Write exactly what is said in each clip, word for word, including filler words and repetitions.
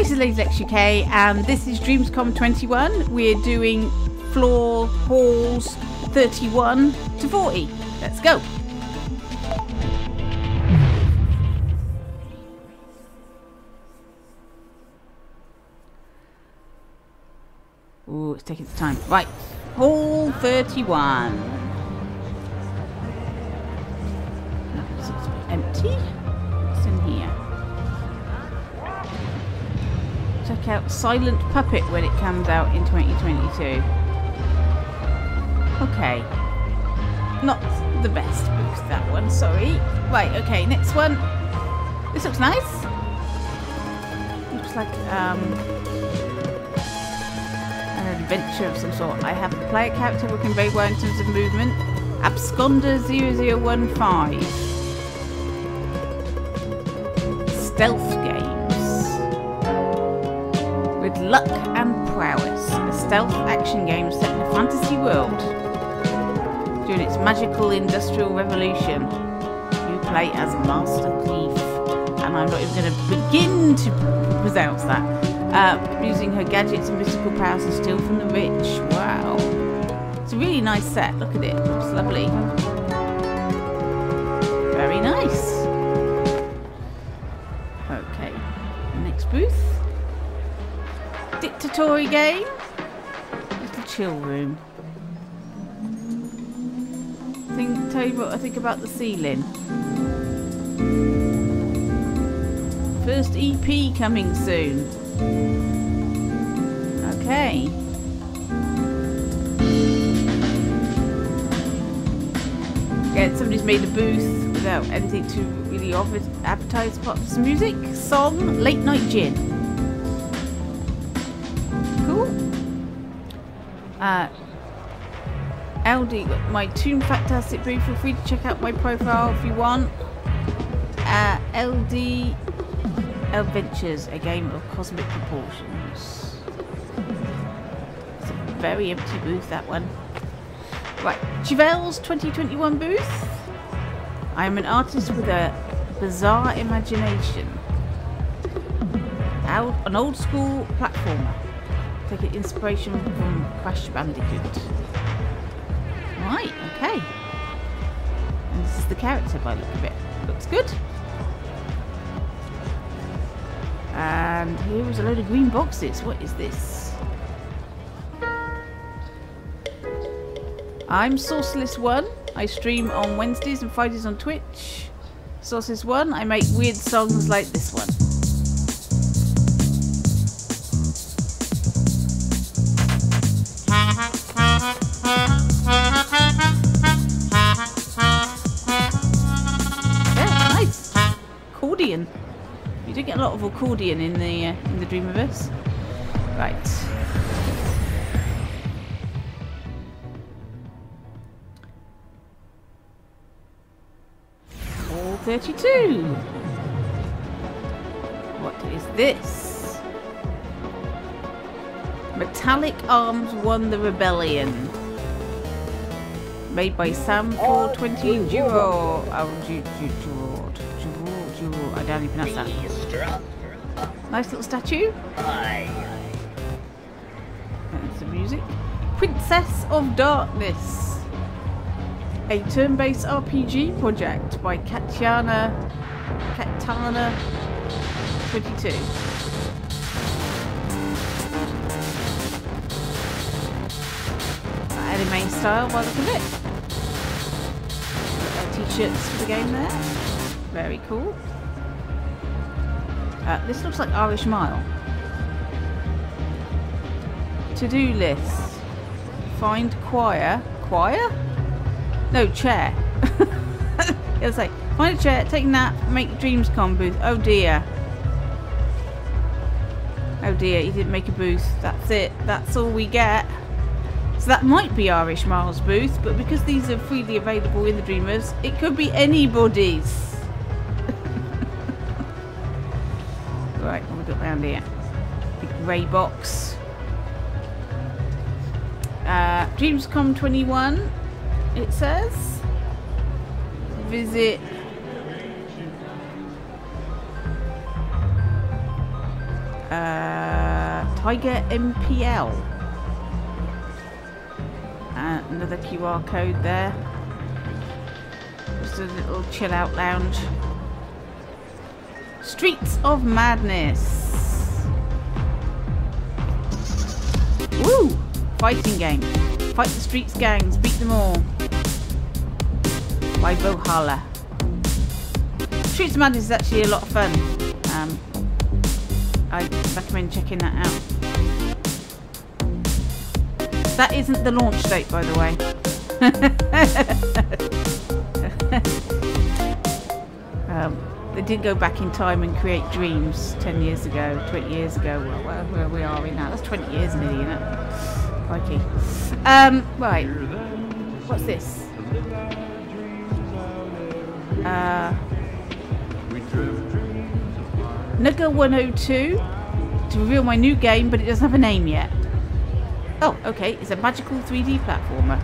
Hi, this is LadyLex U K and this is DreamsCom twenty-one. We're doing floor halls thirty-one to forty. Let's go. Ooh, it's taking its time. Right, hall thirty-one. That looks to be empty. What's in here? Check out Silent Puppet when it comes out in twenty twenty-two. Okay. Not the best books, that one, sorry. Right, okay, next one. This looks nice. Looks like um. an adventure of some sort. I have the player character working very well in terms of movement. Absconder zero zero one five. Stealth games. With luck and prowess. A stealth action game set in a fantasy world. During its magical industrial revolution. You play as Master Thief. And I'm not even going to begin to pronounce that. Uh, using her gadgets and mystical powers to steal from the rich. Wow. It's a really nice set. Look at it. It's lovely. Very nice. Okay. Next booth. Dictatory game. Little chill room. Think, tell you what I think about the ceiling. First E P coming soon. Okay. Yeah, somebody's made a booth without anything to really offer, advertise, pop some music, song, late night gin. Cool. Uh, L D, my Toon Fantastic booth, feel free to check out my profile if you want. Uh, L D Adventures, a game of cosmic proportions. It's a very empty booth, that one. Right, Chevelle's twenty twenty-one booth. I am an artist with a bizarre imagination. Out, an old school platformer. Take inspiration from Crash Bandicoot. Right, okay. And this is the character by the look of it. Looks good. And here is a load of green boxes. What is this? I'm Sauceless one. I stream on Wednesdays and Fridays on Twitch. Sauceless one. I make weird songs like this one. Yeah, nice. Accordion. You do get a lot of accordion in the uh, in the Dreamiverse, right? Hall thirty-two. What is this? Metallic Arms Won the Rebellion. Made by Sam four twenty Juro. I don't even pronounce that. Nice little statue. That's the music. Princess of Darkness. A turn-based R P G project by Katiana Katana twenty-two. Anime style by the look of it. T-shirts for the game there. Very cool. Uh, this looks like Irish Mile. To-do list. Find choir. Choir? No, chair. It was like, find a chair, take a nap, make DreamsCom booth. Oh dear. Oh dear, he didn't make a booth. That's it. That's all we get. So that might be Irish Mile's booth, but because these are freely available in the Dreamers, it could be anybody's. Right, what have we got round here? Big grey box. Uh, DreamsCom twenty-one, it says. Visit. Uh, Tiger M P L. Uh, another Q R code there. Just a little chill out lounge. Streets of Madness. Woo! Fighting game. Fight the streets gangs. Beat them all. By Bohalla. Streets of Madness is actually a lot of fun. Um, I recommend checking that out. That isn't the launch date, by the way. um, they did go back in time and create Dreams ten years ago, twenty years ago. Well, where, where we are we now? That's twenty years nearly, isn't it? Crikey. Um, right. What's this? Uh, Nugger one oh two to reveal my new game, but it doesn't have a name yet. Oh, okay, it's a magical three D platformer.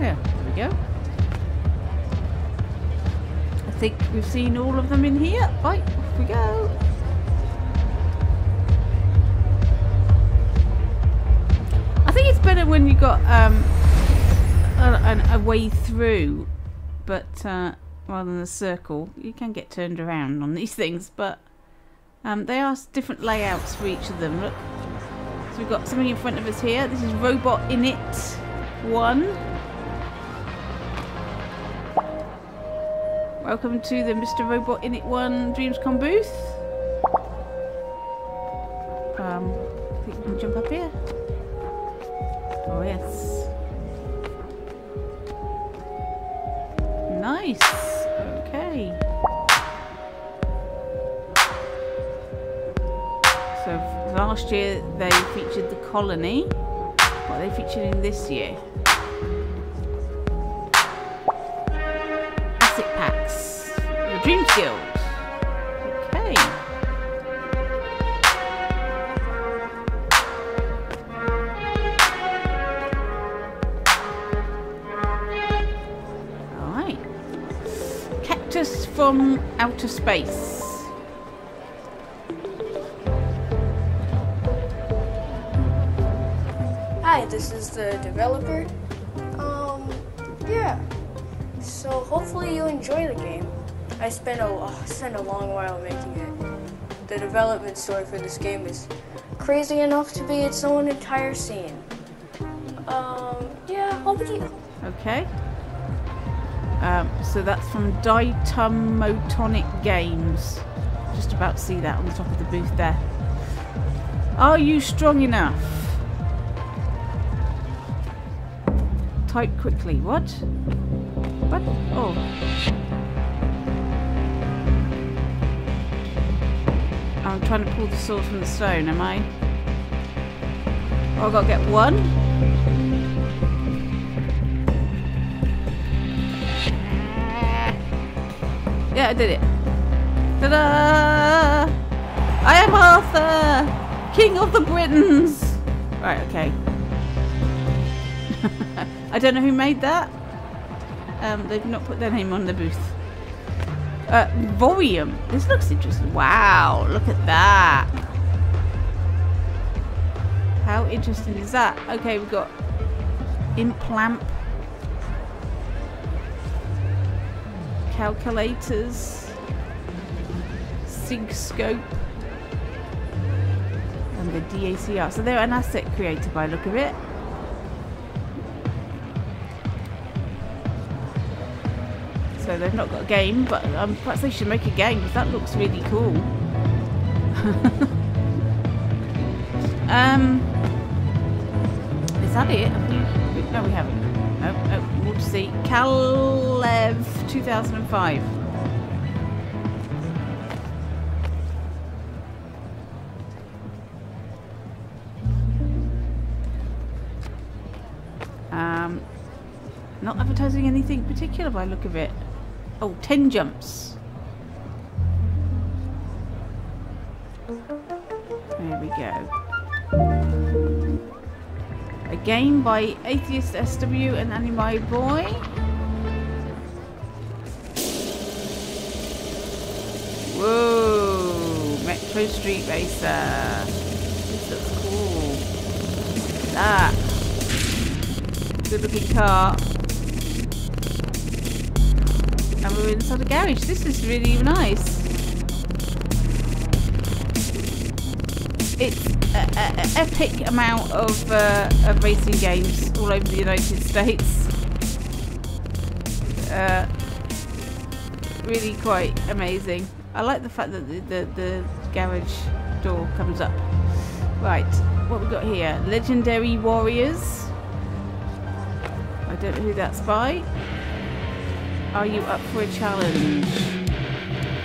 Yeah, there we go. I think we've seen all of them in here. Right, off we go. I think it's better when you got um, a, a, a way through, but uh, rather than a circle. You can get turned around on these things, but um, they are different layouts for each of them. Look, so we've got something in front of us here. This is RobotInit one. Welcome to the Mister RobotInit one DreamsCom booth. Um, I think we can jump up here. Oh yes. Nice. Okay. So last year they featured the colony. What are they featuring this year? Asset packs. The Dream Guild. From outer space. Hi, this is the developer. Um, yeah. So hopefully you enjoy the game. I spent a oh, spent a long while making it. The development story for this game is crazy enough to be its own entire scene. Um, yeah. Hopefully. Okay. Um, so that's from Daitum Motonic Games. Just about see that on the top of the booth there. Are you strong enough? Type quickly. What? What? Oh. I'm trying to pull the sword from the stone, am I? Oh, I've got to get one. Yeah, I did it. Ta-da! I am Arthur, King of the Britons. Right, okay. I don't know who made that. Um, they've not put their name on the booth. Uh, Vorium. This looks interesting. Wow, look at that. How interesting is that? Okay, we've got Implant. Calculators, Sig Scope, and the D A C R. So they're an asset creator by the look of it. So they've not got a game, but um, perhaps they should make a game because that looks really cool. um, is that it? No, we haven't. Oh, oh, more to see. Calev two thousand five. Um, not advertising anything particular by the look of it. Oh, ten jumps. There we go. a game by Atheist S W and Anime Boy. Whoa, Metro Street Racer. This looks cool. Look at that. Good looking car. And we're inside a garage. This is really nice. It's an epic amount of, uh, of racing games all over the United States. Uh, really quite amazing. I like the fact that the, the, the garage door comes up. Right, what we got here? Legendary Warriors. I don't know who that's by. Are you up for a challenge?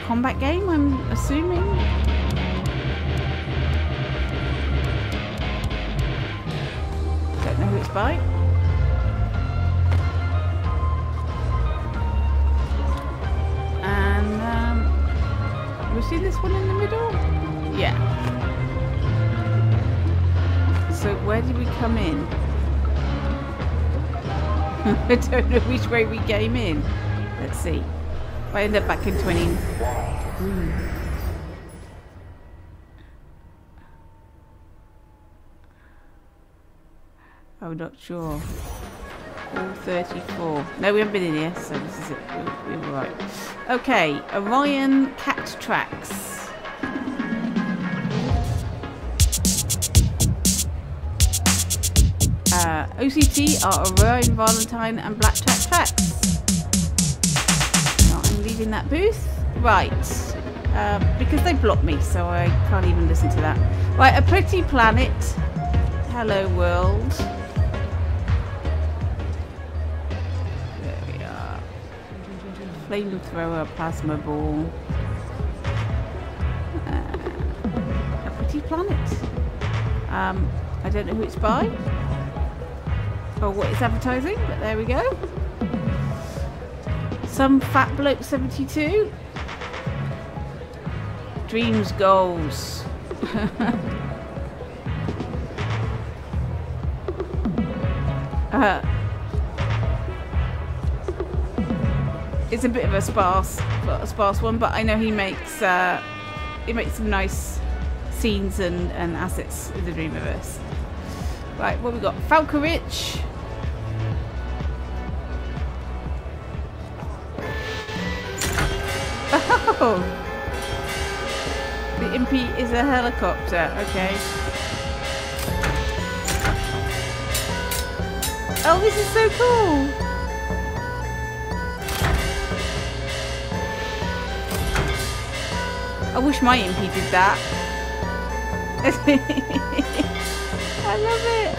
Combat game, I'm assuming. Know who it's by. And um, we see this one in the middle? Yeah. So where did we come in? I don't know which way we came in. Let's see. I ended up back in twenty. Mm. I'm not sure. All thirty-four. No, we haven't been in here, so this is it. We're, we're right. Okay, Orion Cat Tracks. Uh, O C T are Orion, Valentine, and Black Cat Tracks. Now I'm leaving that booth. Right. Uh, because they blocked me, so I can't even listen to that. Right, A Pretty Planet. Hello, world. Flamethrower, plasma ball. Uh, A Pretty Planet. Um, I don't know who it's by or what it's advertising, but there we go. Some Fat Bloke seventy-two. Dreams Goals. uh, It's a bit of a sparse, a sparse one, but I know he makes uh, he makes some nice scenes and, and assets in the Dreamiverse. Right, what have we got? Falco Rich. Oh, the Impy is a helicopter. Okay. Oh, this is so cool. I wish my M P did that. I love it.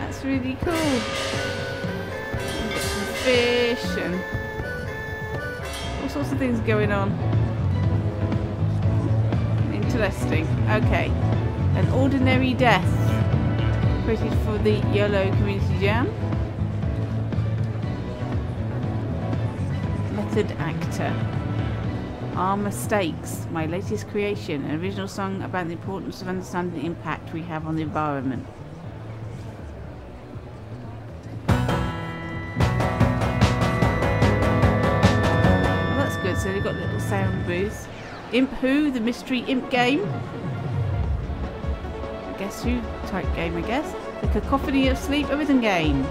That's really cool. Get some fish and all sorts of things going on. Interesting. Okay. An Ordinary Death. Created for the YOLO Community Jam. Method Actor. Our Mistakes, my latest creation, an original song about the importance of understanding the impact we have on the environment. Well, that's good, so they've got little sound booths. Imp Who, the mystery imp game. Guess Who type game, I guess. The Cacophony of Sleep, a rhythm game.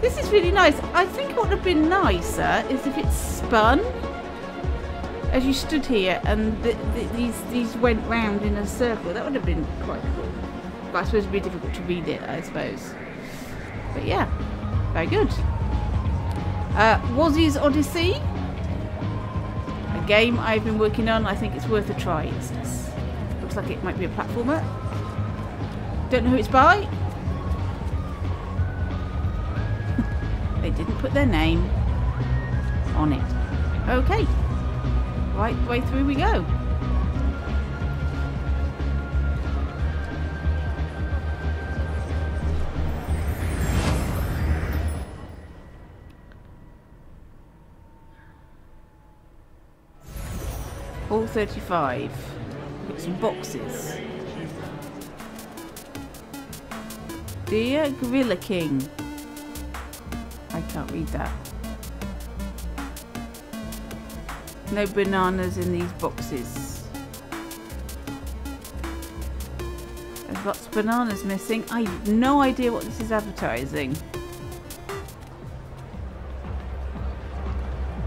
This is really nice. I think what would have been nicer is if it's spun. As you stood here and the, the, these these went round in a circle, that would have been quite cool. But I suppose it'd be difficult to read it, I suppose. But yeah, very good. Uh, Wazzy's Odyssey, a game I've been working on. I think it's worth a try. It's, it's, looks like it might be a platformer. Don't know who it's by. They didn't put their name on it. Okay. Right way through we go. All thirty-five. Got some boxes. Dear Gorilla King. I can't read that. No bananas in these boxes. There's lots of bananas missing. I have no idea what this is advertising.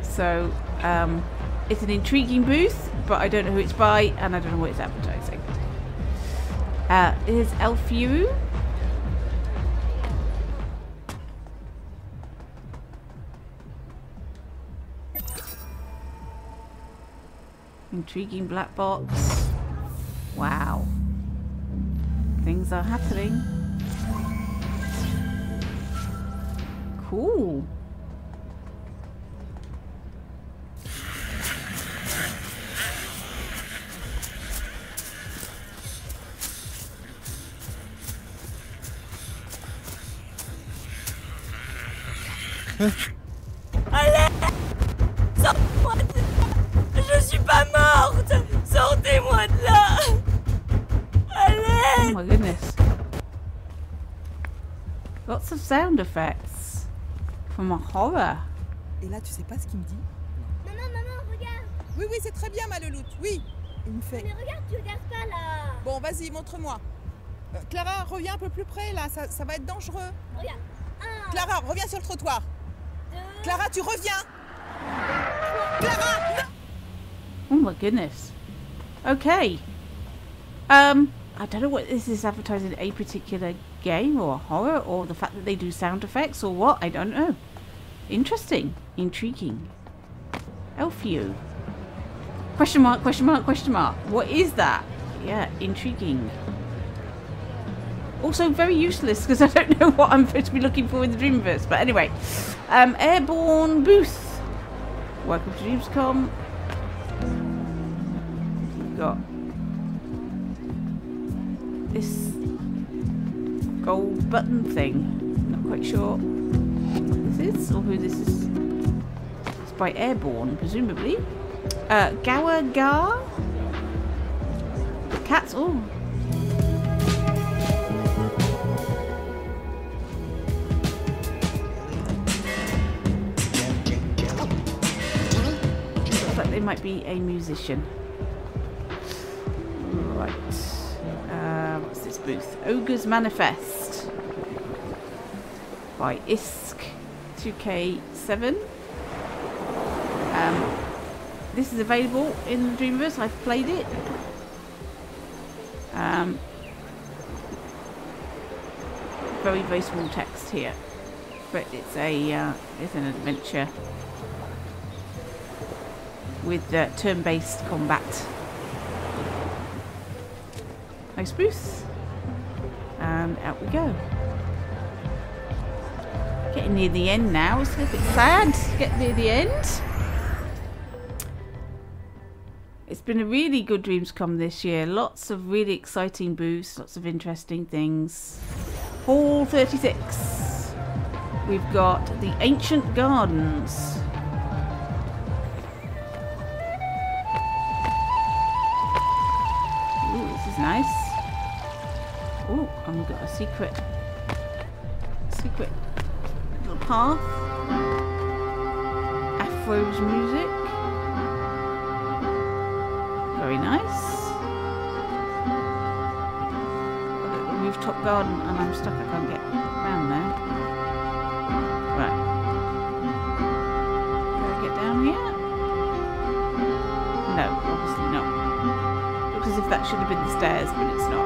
So, um, it's an intriguing booth, but I don't know who it's by and I don't know what it's advertising. Uh, is Elfu? Intriguing black box. Wow. Things are happening. Cool. Je suis pas morte. Sortez-moi de là. Allez. Oh my goodness. Lots of sound effects from a horror. Et là, tu sais pas ce qu'il me dit? Maman, maman, regarde. Oui, oui, c'est très bien, ma leloute. Oui. Il me fait. Mais regarde, tu regardes pas là. Bon, vas-y, montre-moi. Euh, Clara, reviens un peu plus près là, ça, ça va être dangereux. Regarde. Un. Clara, reviens sur le trottoir. Clara, tu reviens! Clara! Oh my goodness. Okay. Um, I don't know what this is advertising, a particular game or a horror or the fact that they do sound effects or what. I don't know. Interesting. Intriguing. Elfu. Question mark, question mark, question mark. What is that? Yeah, intriguing. Also very useless because I don't know what I'm supposed to be looking for in the Dreamverse. But anyway, um, Airborne Booth. Welcome to DreamsCom. We've got this gold button thing. Not quite sure what this is or who this is. It's by Airborne, presumably. Uh, Gawa Gar. The cats. Oh. They might be a musician. Right. Uh, what's this booth? Ogre's Manifest by Isk two K seven. Um, this is available in the Dreamverse. I've played it. Um, very, very small text here, but it's a uh, it's an adventure with uh, turn-based combat. Nice booth. And out we go. Getting near the end now. It's a bit sad to get near the end. It's been a really good DreamsCom this year. Lots of really exciting booths. Lots of interesting things. Hall thirty-six. We've got the Ancient Gardens. Nice. Oh, and we've got a secret, secret little path. Afro's music. Very nice. A rooftop garden, and I'm stuck. I can't get around there. Right. Can I get down here? No, obviously not. As if that should have been the stairs, but it's not.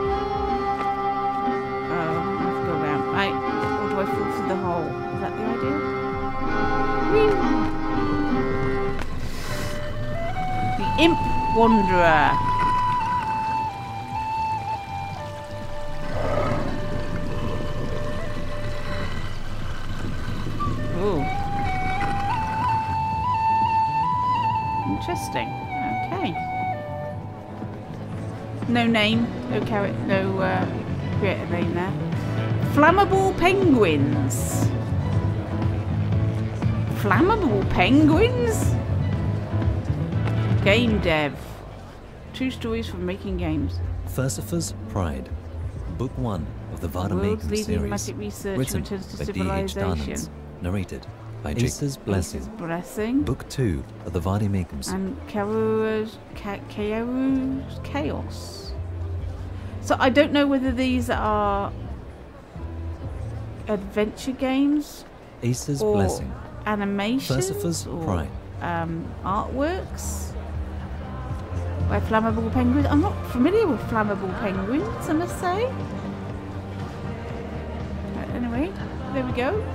Um, I have to go around. Right, or do I fall through the hole? Is that the idea? Whee! The Imp Wanderer. Ooh. Interesting. Okay. No name, no character, no uh, creator name there. Flammable penguins. Flammable penguins? Game dev. True stories from making games. Furcifer's Pride. Book One of the Vada Making series, written by D H Darnans, narrated by Jessica Blessing. Blessing. Book Two of the Vada Making series. And Kaoru's Kaoru's Chaos. So I don't know whether these are adventure games, Ace's or Blessing, animations, Percifer's or Prime, um, artworks. By Flammable Penguins. I'm not familiar with Flammable Penguins, I must say. But anyway, there we go.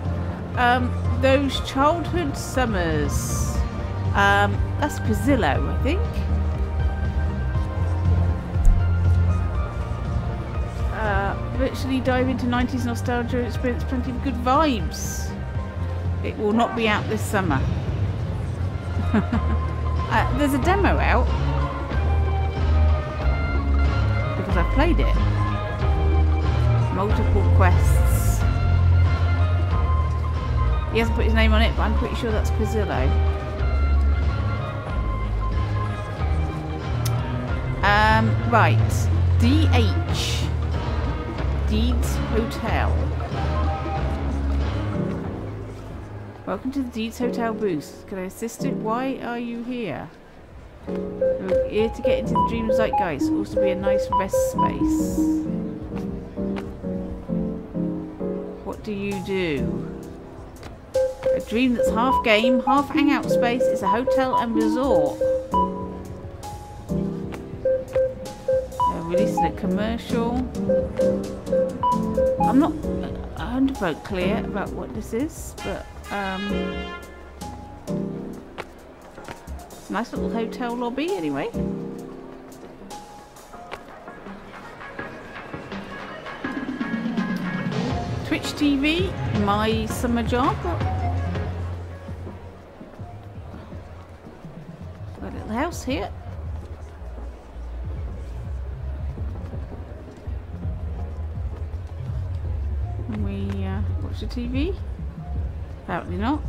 Um, those childhood summers. Um, that's Pazillo, I think. Uh, virtually dive into nineties nostalgia and experience plenty of good vibes. It will not be out this summer. uh, there's a demo out. I've played it. Multiple quests. He hasn't put his name on it, but I'm pretty sure that's Pazillo. Um, right. D H. Deeds Hotel. Welcome to the Deeds Hotel booth. Can I assist it? Why are you here? We're here to get into the dream zeitgeist. Also be a nice rest space. What do you do? A dream that's half game, half hangout space is a hotel and resort. They're releasing a commercial. I'm not one hundred percent clear about what this is, but um... nice little hotel lobby, anyway. Twitch T V, my summer job. Got a little house here. Can we uh, watch the T V? Apparently not.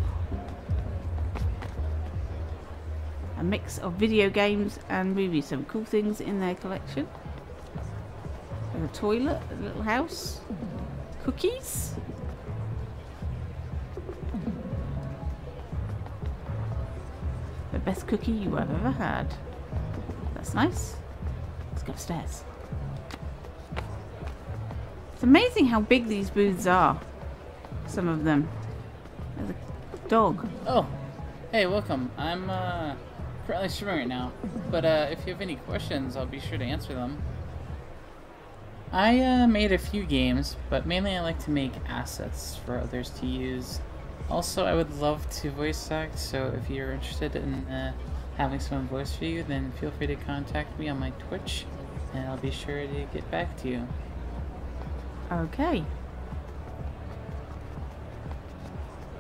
A mix of video games and movies. Some cool things in their collection. And a toilet, a little house, cookies. The best cookie you have ever had. That's nice. Let's go upstairs. It's amazing how big these booths are. Some of them. There's a dog. Oh, hey, welcome. I'm uh. currently streaming right now, but uh, if you have any questions, I'll be sure to answer them. I uh, made a few games, but mainly I like to make assets for others to use. Also, I would love to voice act, so if you're interested in uh, having someone voice for you, then feel free to contact me on my Twitch, and I'll be sure to get back to you. Okay.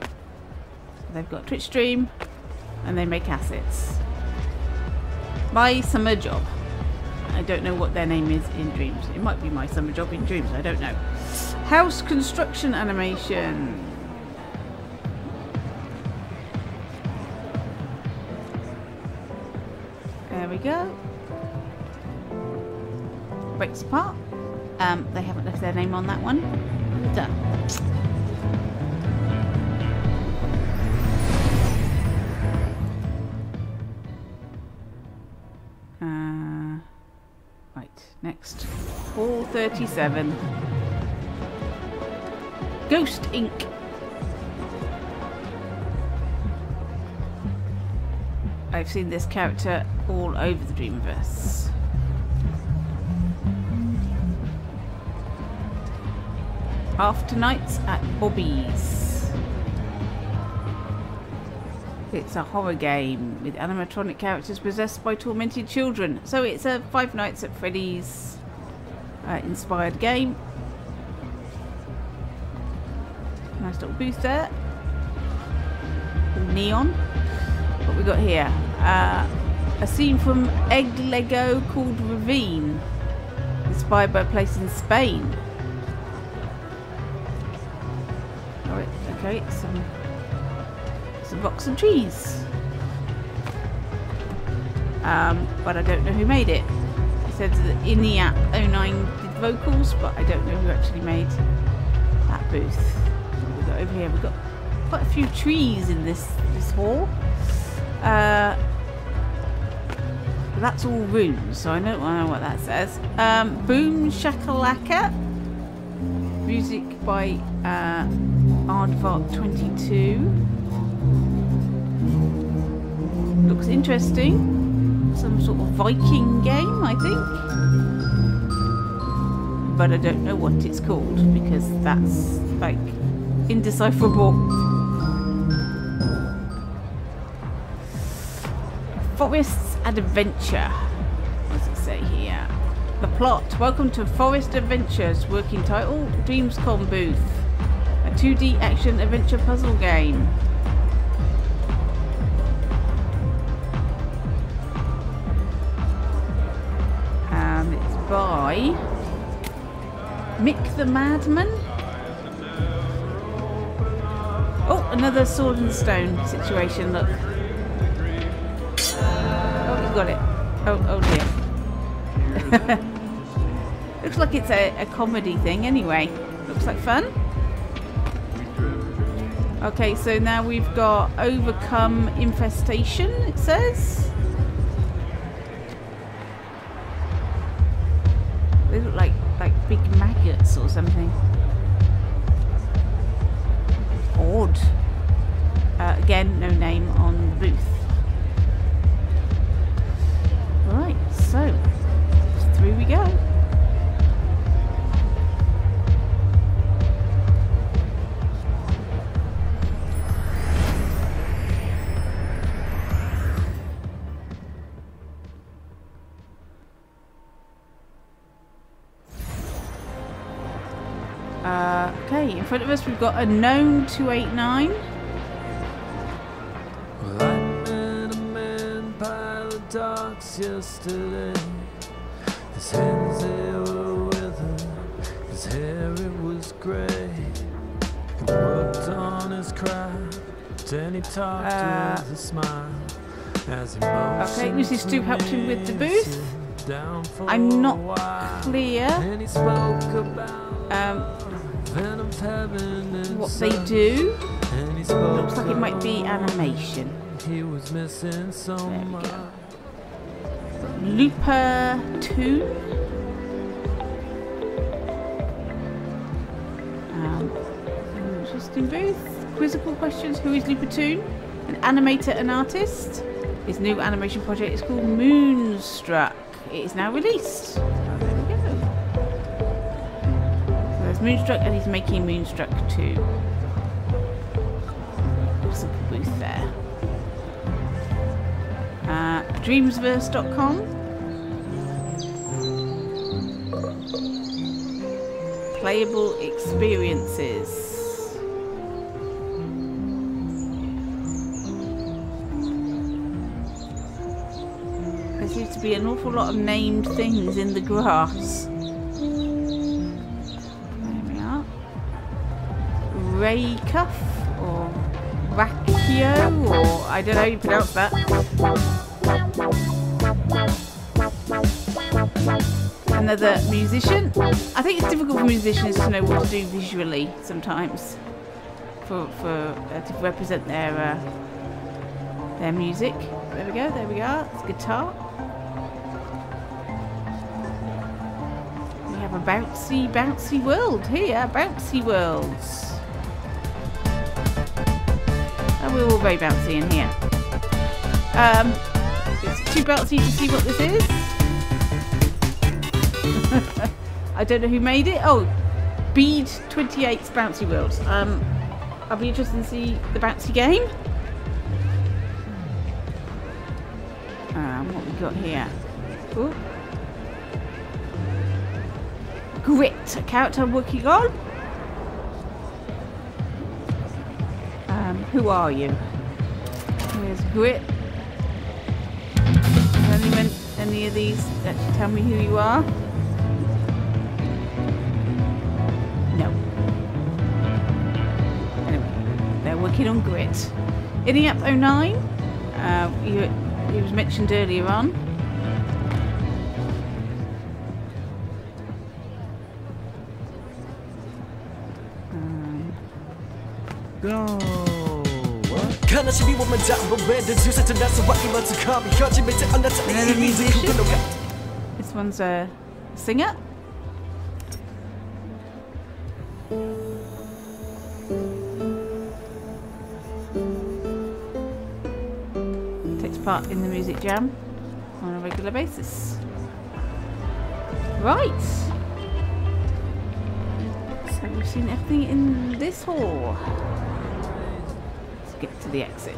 So they've got Twitch stream, and they make assets. My summer job. I don't know what their name is in Dreams. It might be my summer job in Dreams. I don't know. House construction animation. There we go. Breaks apart. Um, they haven't left their name on that one. Done. Next, four thirty-seven. Ghost Incorporated. I've seen this character all over the Dreamverse. After Nights at Bobby's. It's a horror game with animatronic characters possessed by tormented children. So it's a Five Nights at Freddy's uh, inspired game. Nice little booth there. Neon. What we got here? Uh, a scene from Egg Lego called Ravine, inspired by a place in Spain. All right, okay, some rocks and trees, um, but I don't know who made it. It said that in the app, O nine did vocals, but I don't know who actually made that booth. We've got over here, we've got quite a few trees in this, this hall. Uh, that's all rooms, so I don't know what that says. Um, Boom Shakalaka. Music by uh, Aardvark twenty-two. Looks interesting. Some sort of Viking game, I think. But I don't know what it's called because that's like indecipherable. Forest's Adventure. What does it say here? The plot. Welcome to Forest Adventures. Working title, DreamsCom booth. A two D action adventure puzzle game. And it's by Mick the Madman. Oh, another sword and stone situation, look. Oh, you got it. Oh, oh dear. Looks like it's a, a comedy thing anyway. Looks like fun. Okay, so now we've got Overcome Infestation, it says. They look like, like big maggots or something. Odd. Uh, again, no name on the booth. Right, so through we go. In front of us, we've got a known two eight nine. Well, I met a man by the docks yesterday. His hands, they were withered. His hair, it was grey. He worked on his craft, then he talked uh, with a smile. As he okay, Lucy Stoop helped him with the booth. I'm not clear. And he spoke about um, what they do. Looks like it might be animation. He was missing so much. Looper Toon. Um, interesting booth. Quizzical questions. Who is Looper Toon? An animator and artist. His new animation project is called Moonstruck. It is now released. Moonstruck, and he's making Moonstruck too. There's a booth there. Uh, dreamsverse dot com. Playable experiences. There seems to be an awful lot of named things in the grass. Ray Cuff or Racchio, or I don't know how you pronounce that. Another musician. I think it's difficult for musicians to know what to do visually sometimes for, for uh, to represent their uh, their music. There we go. There we are. It's guitar. We have a bouncy, bouncy world here. Bouncy worlds. We're all very bouncy in here. Um, it's too bouncy to see what this is. I don't know who made it. Oh, Bead twenty-eight's Bouncy Worlds. Um, I'll be interested to see the bouncy game. Um, what we got here? Ooh. Grit, a character I'm working on. Who are you? Here's Grit. Has anyone, any of these actually tell me who you are? No. Anyway, they're working on Grit. Idiap zero nine, uh, he, he was mentioned earlier on. No. What? This one's a singer. Takes part in the music jam on a regular basis. Right. So we've seen everything in this hall. Let's get to the exit.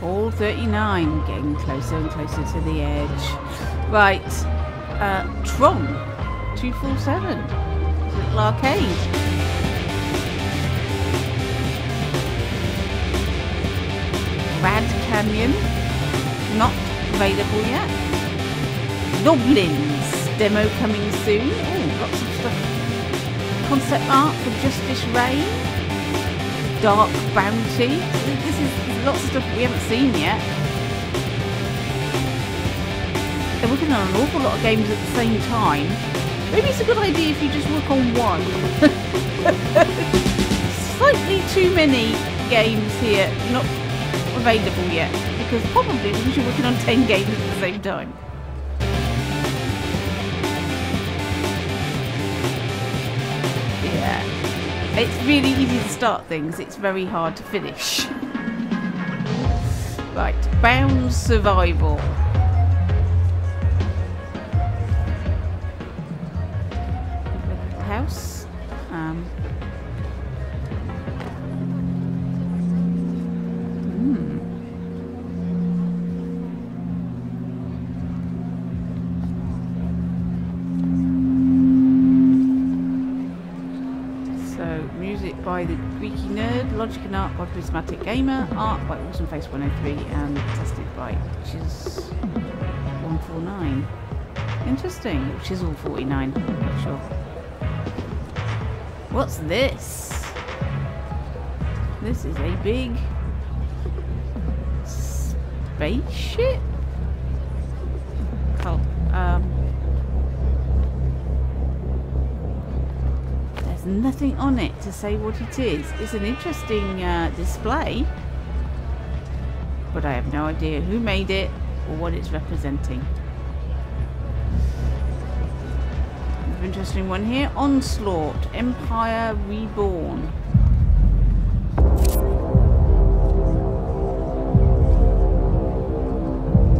Hall thirty-nine, getting closer and closer to the edge. Right, uh, Tron. two forty-seven. Little arcade. Rad Canyon. Not available yet. Goblins. Demo coming soon. Oh, lots of stuff. Concept art for Justice Rain. Dark Bounty. This is lots of stuff we haven't seen yet. They're working on an awful lot of games at the same time. Maybe it's a good idea if you just work on one. Slightly too many games here not available yet, because probably we should be working on ten games at the same time. Yeah. It's really easy to start things, it's very hard to finish. Right, Bound Survival. House. Um. Mm. So, music by the Greeky Nerd, logic and art by Prismatic Gamer, art by Awesome Face one oh three, and tested by Chiz one forty-nine. Interesting. Chiz one forty-nine. I'm not sure. What's this? This is a big spaceship? Oh, um, there's nothing on it to say what it is. It's an interesting uh, display, but I have no idea who made it or what it's representing. Interesting one here. Onslaught, Empire Reborn.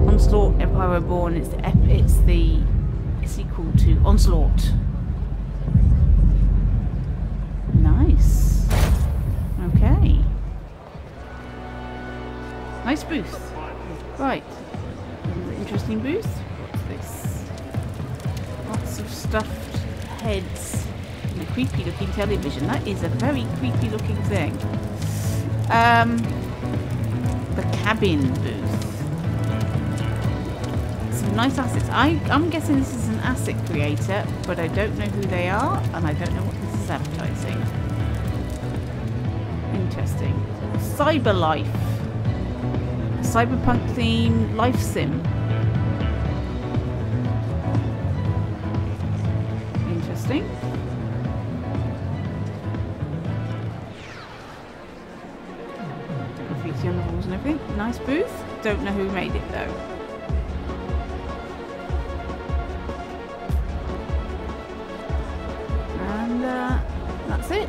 Onslaught, Empire Reborn. It's the, it's the sequel to Onslaught. Nice. Okay. Nice booth. Right. Interesting booth. What's this? Lots of stuff. Heads and a creepy looking television. That is a very creepy looking thing. Um, the cabin booth. Some nice assets. I, I'm guessing this is an asset creator, but I don't know who they are and I don't know what this is advertising. Interesting. Cyberlife. Cyberpunk themed life sim. Graffiti on the walls and everything. Nice booth. Don't know who made it though. And uh, that's it.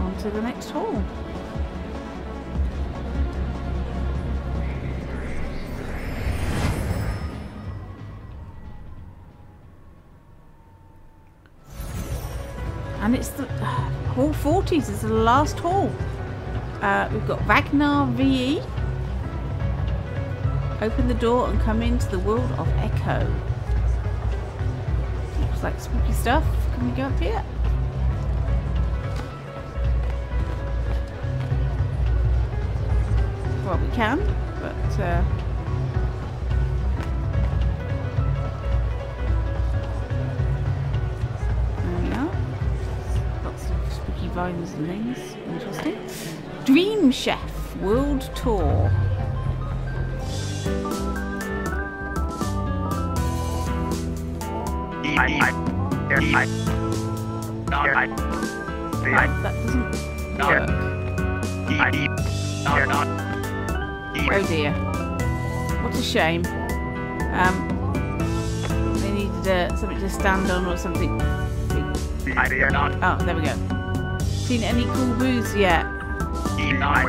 On to the next hall. And it's the uh, hall forties, it's the last hall. Uh, we've got Ragnar V E. Open the door and come into the world of Echo. Looks like spooky stuff. Can we go up here? Well, we can, but... Uh, signs and things. Interesting. Dream Chef World Tour. That doesn't work. Oh dear. What a shame. Um, they needed uh, something to stand on or something. Oh, there we go. Seen any cool booths yet? I not.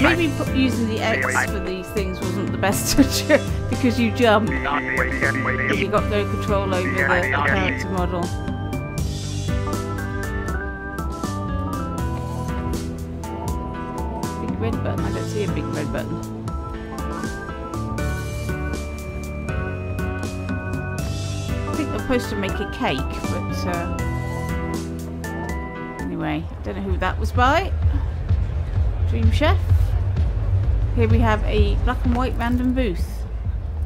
Maybe using the X for these things wasn't the best because you jump. But you got no control over the character model. Big red button. I don't see a big red button. Supposed to make a cake, but uh, anyway, don't know who that was by. Dream Chef. Here we have a black and white random booth.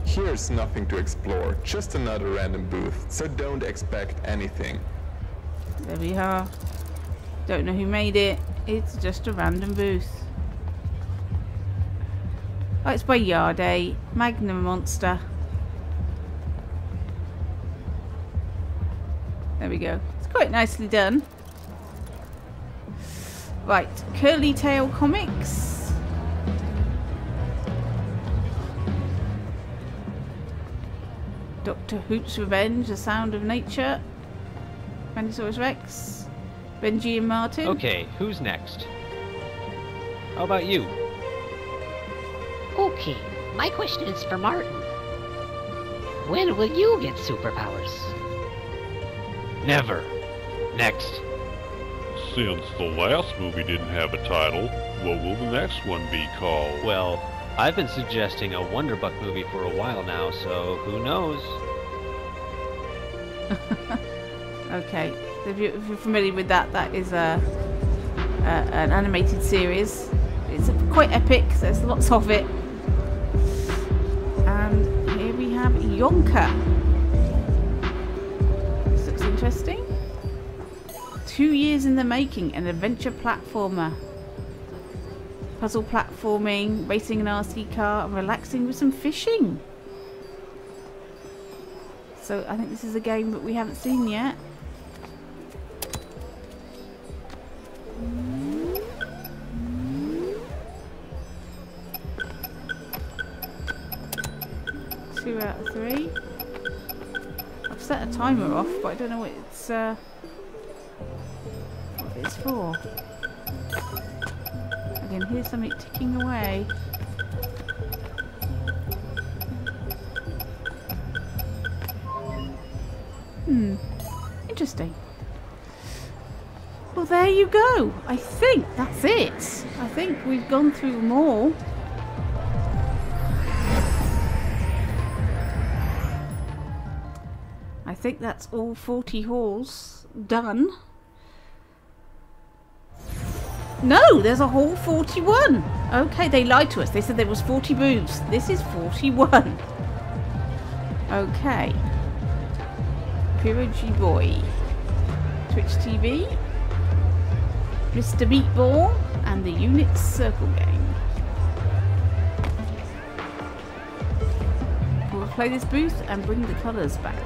Here's nothing to explore, just another random booth, so don't expect anything. There we are. Don't know who made it. It's just a random booth. Oh, it's by Yardé, Magnum Monster. There we go. It's quite nicely done. Right, Curly Tail Comics. Doctor Hoot's Revenge, The Sound of Nature. Dinosaurus Rex. Benji and Martin. Okay, who's next? How about you? Okay, my question is for Martin. When will you get superpowers? Never. Next. Since the last movie didn't have a title, what will the next one be called? Well, I've been suggesting a Wonderbuck movie for a while now, so who knows? Okay. If you're familiar with that, that is a, a an animated series. It's quite epic. There's lots of it. And here we have Yonka. Interesting. Two years in the making, an adventure platformer. Puzzle platforming, racing an R C car, and relaxing with some fishing. So I think this is a game that we haven't seen yet. Two out of three. Set a timer off, but I don't know what it's uh, what it's for. I can hear something ticking away. Hmm, interesting. Well, there you go. I think that's it. I think we've gone through them all. I think that's all forty hauls done. No, there's a haul forty-one. Okay, they lied to us. They said there was forty booths. This is forty-one. Okay. Piroji Boy. Twitch T V. Mister Meatball and the Unit Circle Game. We'll play this booth and bring the colours back.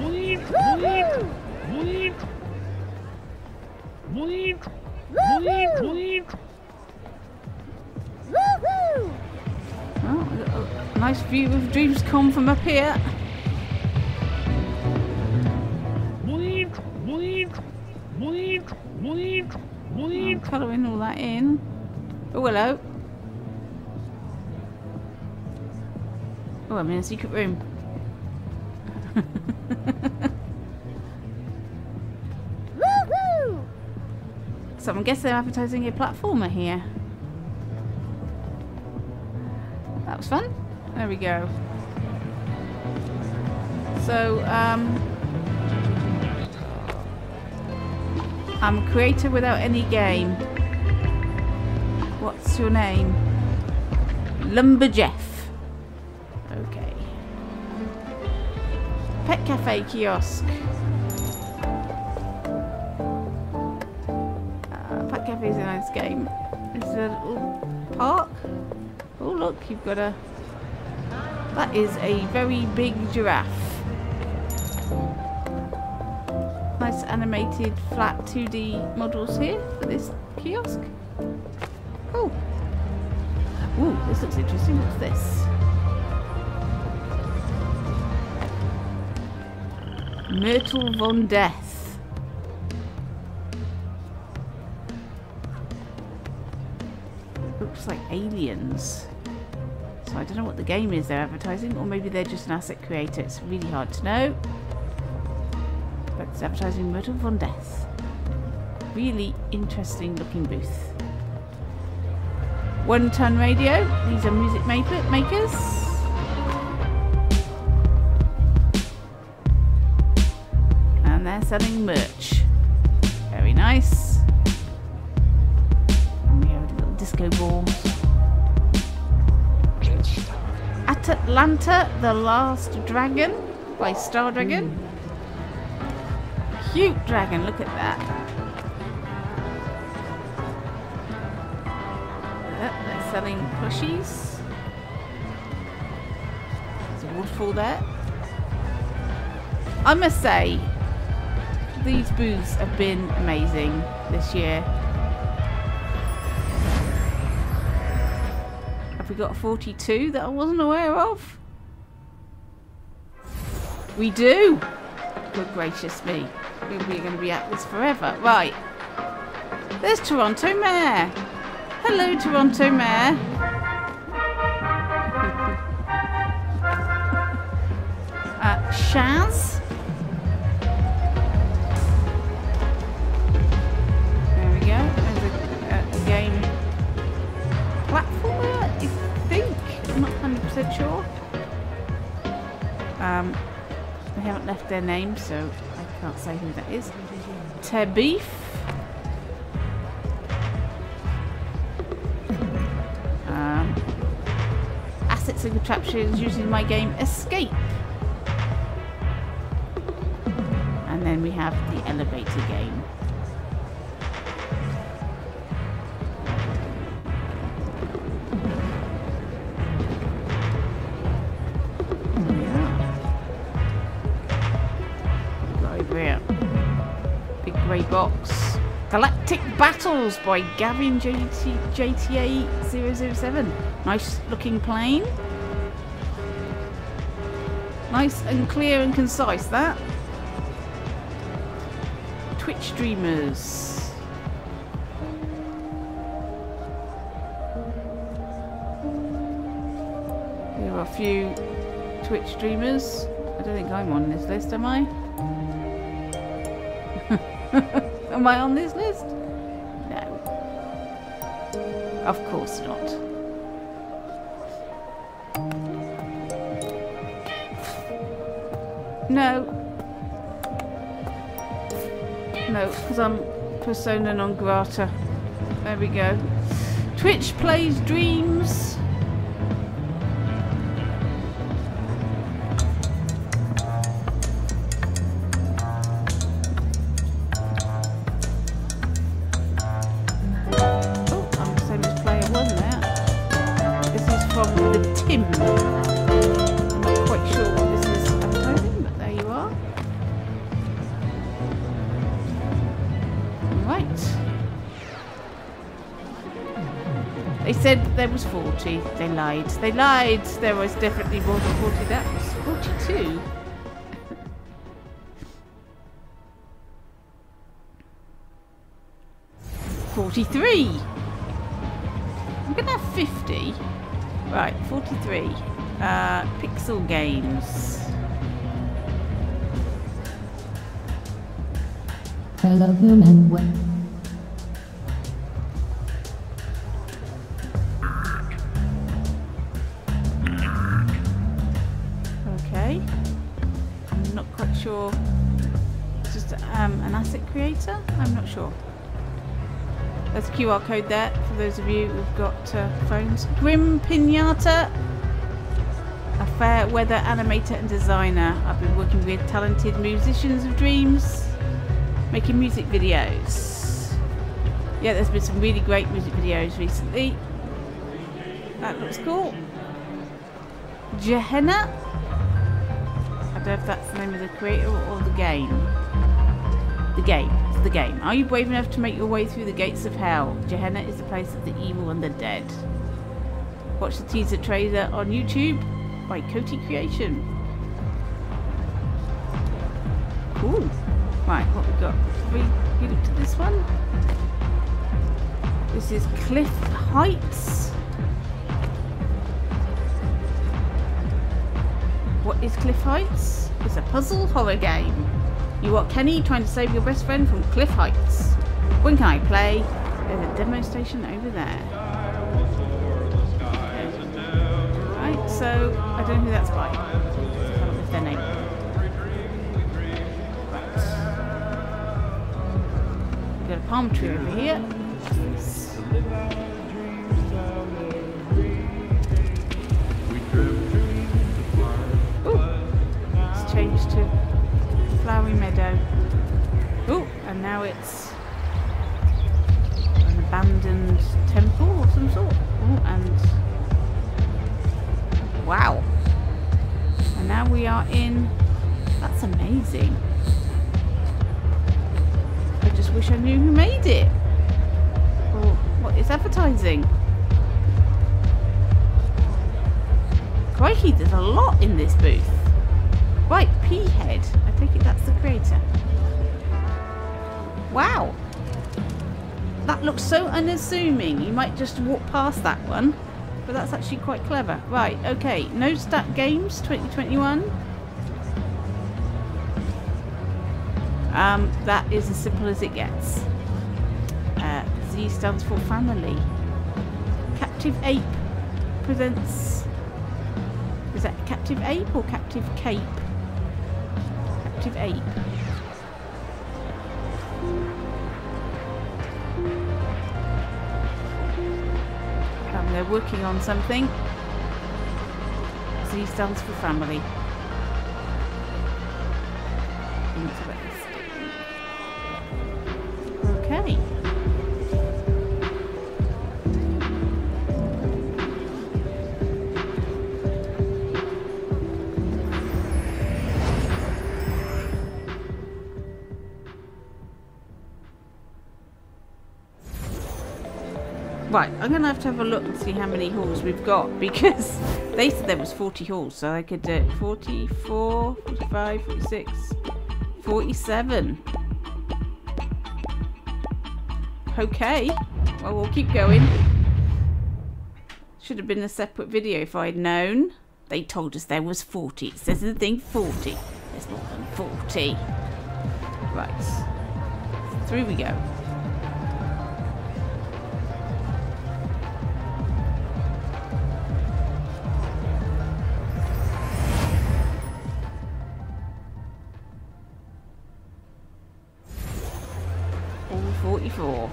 Oh, a nice view of DreamsCom from up here. I'm colouring all that in. Oh, hello. Oh, I'm in a secret room. So I guess they're advertising a platformer here. That was fun. There we go. So, um... I'm a creator without any game. What's your name? Lumberjeff. Okay. Pet Cafe Kiosk. Uh, Pet Cafe is a nice game. It's a little park. Oh look, you've got a... That is a very big giraffe. Nice animated flat two D models here for this kiosk. Cool. Ooh, this looks interesting. What's this? Myrtle Von Death. Looks like aliens. So I don't know what the game is they're advertising, or maybe they're just an asset creator. It's really hard to know. It's advertising Myrtle Von Death. Really interesting looking booth. One Ton Radio. These are music maker makers. And they're selling merch. Very nice. And we have little disco balls. At Atlanta, The Last Dragon by Star Dragon. Mm. Cute dragon, look at that. Yep, they're selling plushies. There's a waterfall there. I must say, these booths have been amazing this year. Have we got forty-two that I wasn't aware of? We do! Good gracious me. We're going to be at this forever. Right. There's Toronto Mayor. Hello, Toronto Mayor. uh, Shaz. There we go. There's a, a game platformer, I think. I'm not one hundred percent sure. Um, they haven't left their name, so... Can't say who that is. Tebeef. Um, assets and contraptions using my game Escape. And then we have the elevator game. Box Galactic Battles by Gavin J T A zero zero seven. Nice looking plane. Nice and clear and concise that. Twitch Dreamers. There are a few Twitch Dreamers. I don't think I'm on this list, am I? Am I on this list? No. Of course not. No. No, because I'm persona non grata. There we go. Twitch Plays Dreams. There was forty. They lied. They lied. There was definitely more than forty. That was forty-two. forty-three. I'm gonna have fifty. Right, forty-three. Uh, Pixel Games. Hello, human. just um, an asset creator? I'm not sure. There's a Q R code there for those of you who've got uh, phones. Grim Pinata, a fair weather animator and designer. I've been working with talented musicians of dreams, making music videos. Yeah, there's been some really great music videos recently. That looks cool. Jehenna. I don't know if that's the name of the creator or the game. The game. It's the game. Are you brave enough to make your way through the gates of hell? Jehenna is the place of the evil and the dead. Watch the teaser trailer on YouTube by Coty Creation. Cool. Right, what we got? Have we looked at this one? This is Cliff Heights. What is Cliff Heights? It's a puzzle horror game. You are Kenny trying to save your best friend from Cliff Heights. When can I play? There's a demo station over there. Okay. Right, so I don't know who that's by. I can't remember their name. Right. We've got a palm tree over here. To Flowery Meadow. Oh, and now it's an abandoned temple of some sort. Oh, and wow. And now we are in, that's amazing. I just wish I knew who made it. Or what is advertising? Crikey, there's a lot in this booth. Right, P-Head. I take it that's the creator. Wow. That looks so unassuming. You might just walk past that one. But that's actually quite clever. Right, okay. No Stat Games twenty twenty-one. Um, that is as simple as it gets. Uh, Z stands for family. Captive Ape presents... Is that Captive Ape or Captive Cape? Captive Ape. And they're working on something. Z stands for family. Okay. Right, I'm going to have to have a look and see how many halls we've got, because they said there was forty halls, so I could do it. forty-four, forty-five, forty-six, forty-seven. Okay, well, we'll keep going. Should have been a separate video if I'd known. They told us there was forty. It says in the thing forty. There's more than forty. Right, through we go. forty-four.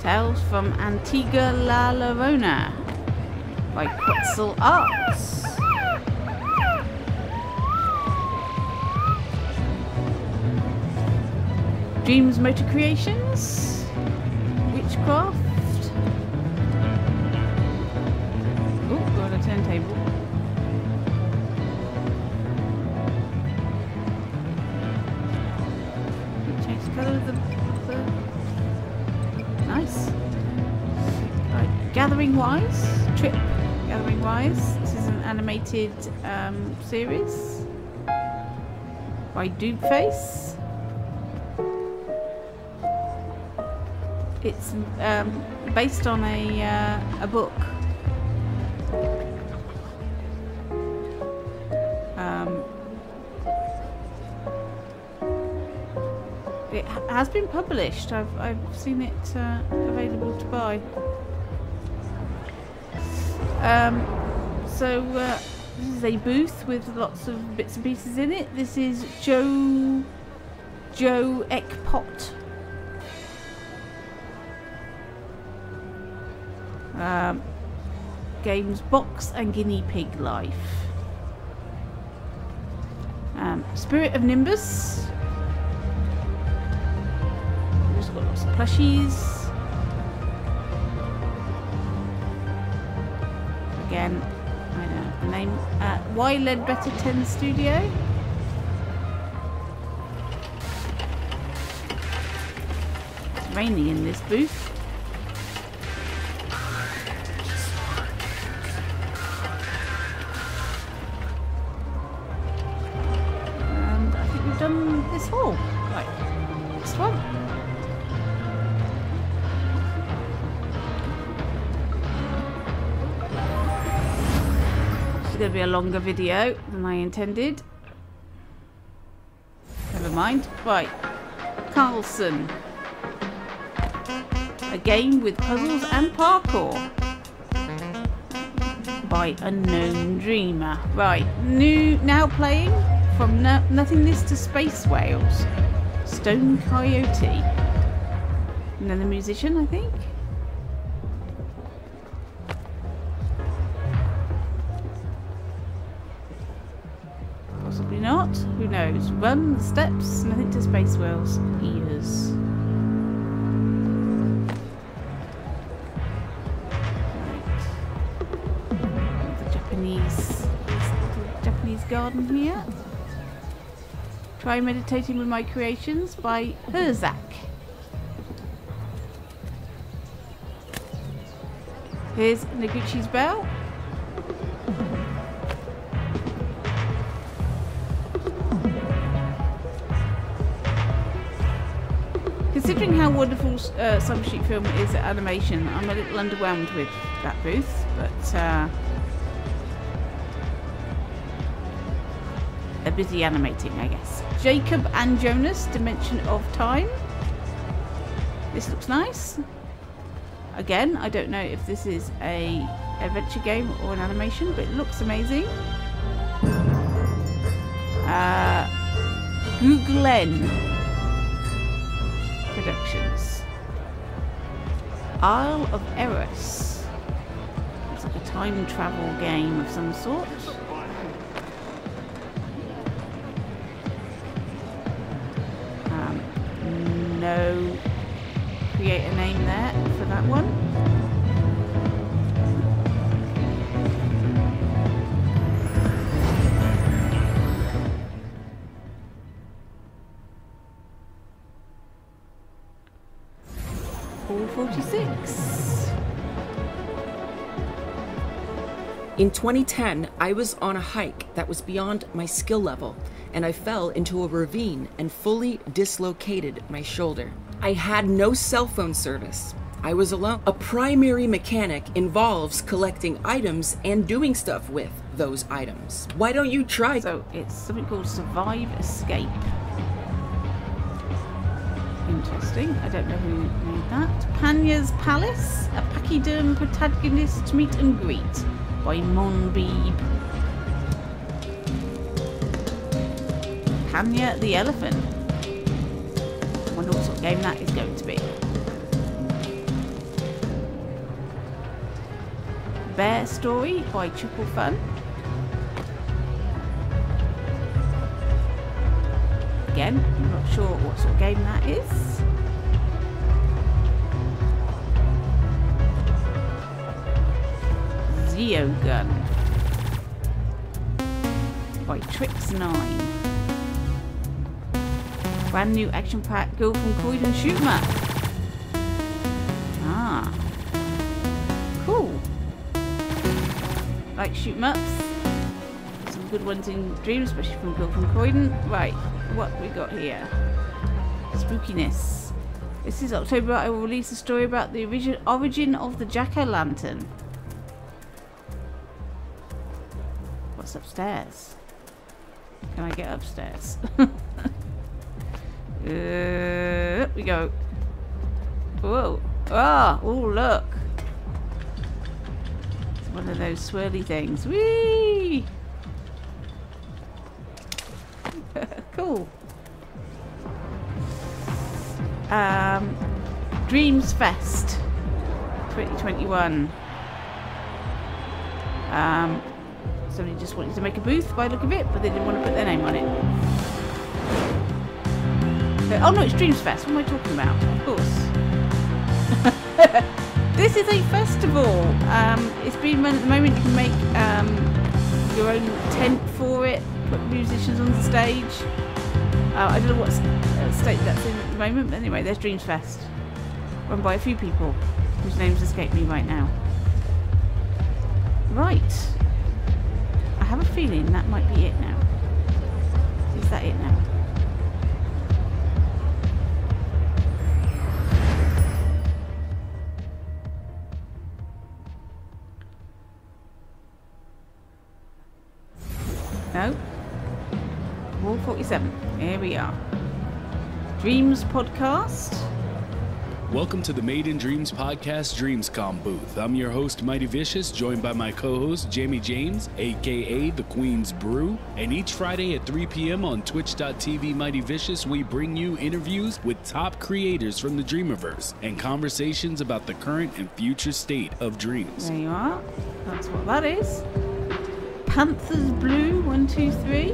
Tales from Antigua La Llorona by Quetzal Arts. Dreams Motor Creations. Witchcraft. Oh, got a turntable. Nice. Right. Gathering Wise. Trip. Gathering Wise. This is an animated um, series by Dubeface. It's um, based on a, uh, a book. Um, It has been published. I've, I've seen it uh, available to buy. Um, so uh, this is a booth with lots of bits and pieces in it. This is Joe Joe Eckpot. Um, games Box and Guinea Pig Life. Um, Spirit of Nimbus. We've just got lots of plushies. Again, I don't know the name. Uh, Y Ledbetter ten Studio. It's raining in this booth. And I think we've done this all. Right, next one. It's going to be a longer video than I intended. Never mind. Right. Carlson. A game with puzzles and parkour. By Unknown Dreamer. Right. New, now playing from no, Nothingness to Space Whales. Stone Coyote. Another musician, I think. Not, who knows? Run the steps, nothing to space whales, eaters. Right. The Japanese, Japanese garden here. Try meditating with my creations by Herzak. Here's Noguchi's Bell. Considering how wonderful uh, some sheep film is at animation, I'm a little underwhelmed with that booth, but uh, they're busy animating, I guess. Jacob and Jonas, Dimension of Time. This looks nice. Again, I don't know if this is a adventure game or an animation, but it looks amazing. Uh, Googlen Productions. Isle of Eris. It's like a time travel game of some sort. Um, no creator name there for that one. forty-six. In twenty ten, I was on a hike that was beyond my skill level, and I fell into a ravine and fully dislocated my shoulder. I had no cell phone service. I was alone. A primary mechanic involves collecting items and doing stuff with those items. Why don't you try? So it's something called Survive Escape. Interesting. I don't know who made that. Panya's Palace, a pachyderm protagonist meet and greet by Monbeeb. Panya the Elephant. I wonder what sort of game that is going to be. Bear Story by Chuckle Fun. Again, I'm not sure what sort of game that is. Zeo Gun by Trix nine. Brand new action pack, Girl from Croydon shoot map. Ah, cool. Like shoot maps. Some good ones in Dream, especially from Girl from Croydon. Right. What we got here? Spookiness. This is October. I will release a story about the origin origin of the jack-o'-lantern. What's upstairs? Can I get upstairs? uh, up we go. Whoa! Ah! Oh look! It's one of those swirly things. Whee! Cool. um, Dreams Fest twenty twenty-one. Um, somebody just wanted to make a booth by the look of it, but they didn't want to put their name on it. So, oh no, it's Dreams Fest. What am I talking about? Of course. This is a festival. Um, it's been run at the moment. You can make um, your own tent for it, put musicians on the stage. Uh, I don't know what state that's in at the moment, but anyway, there's Dreams Fest, run by a few people whose names escape me right now. Right. I have a feeling that might be it now. Is that it now? No. Wall forty-seven. Here we are. Dreams Podcast. Welcome to the Made in Dreams Podcast DreamsCom booth. I'm your host, Mighty Vicious, joined by my co-host, Jamie James, a k a. The Queen's Brew. And each Friday at three p m on twitch dot t v Mighty Vicious, we bring you interviews with top creators from the Dreamiverse and conversations about the current and future state of dreams. There you are. That's what that is. Panther's Blue, one, two, three.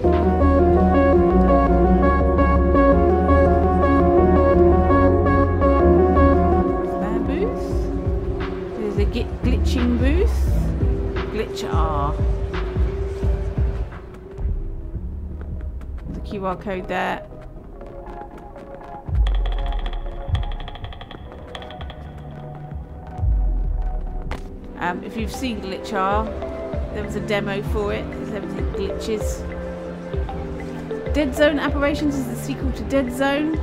There's their booth. There's a git glitching booth. Glitch R. The Q R code there. Um, if you've seen Glitch R, there was a demo for it, because there was the glitches. Dead Zone Apparitions is the sequel to Dead Zone.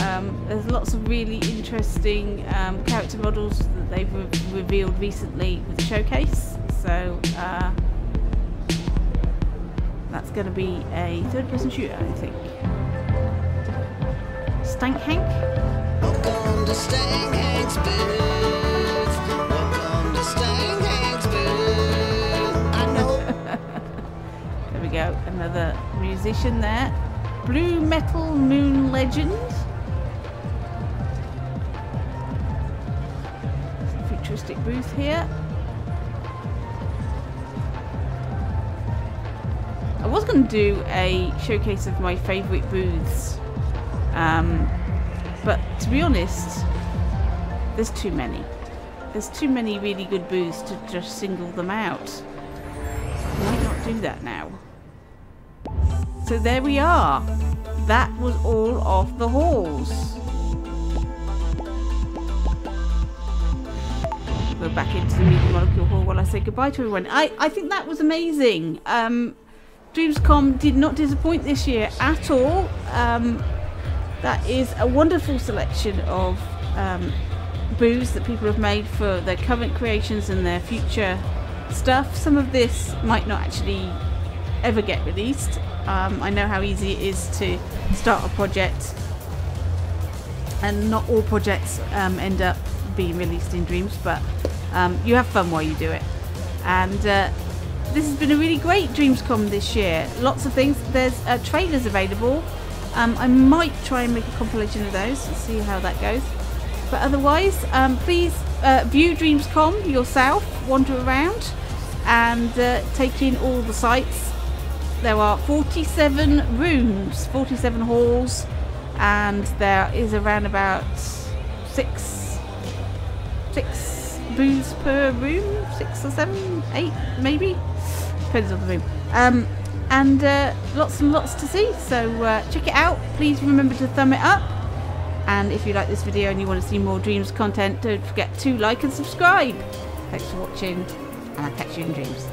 Um, there's lots of really interesting um, character models that they've re revealed recently with the showcase. So uh, that's going to be a third-person shooter, I think. Stank Hank. Welcome to Stank Hank's booth. There we go, another musician there. Blue Metal Moon Legend. Futuristic booth here. I was going to do a showcase of my favourite booths, um, but to be honest, there's too many. There's too many really good booths to just single them out. Why not do that now? So there we are. That was all of the halls. Go back into the Media Molecule Hall while I say goodbye to everyone. I, I think that was amazing. Um, DreamsCom did not disappoint this year at all. Um, that is a wonderful selection of um, booths that people have made for their current creations and their future stuff. Some of this might not actually ever get released. Um, I know how easy it is to start a project, and not all projects um, end up being released in Dreams, but um, you have fun while you do it. And uh, this has been a really great DreamsCom this year. Lots of things. There's uh, trailers available. Um, I might try and make a compilation of those and see how that goes. But otherwise, um, please uh, view DreamsCom yourself, wander around and uh, take in all the sites. There are forty-seven rooms, forty-seven halls, and there is around about six, six booths per room, six or seven, eight maybe, depends on the room. Um, and uh, lots and lots to see, so uh, check it out. Please remember to thumb it up. And if you like this video and you want to see more Dreams content, don't forget to like and subscribe. Thanks for watching, and I'll catch you in Dreams.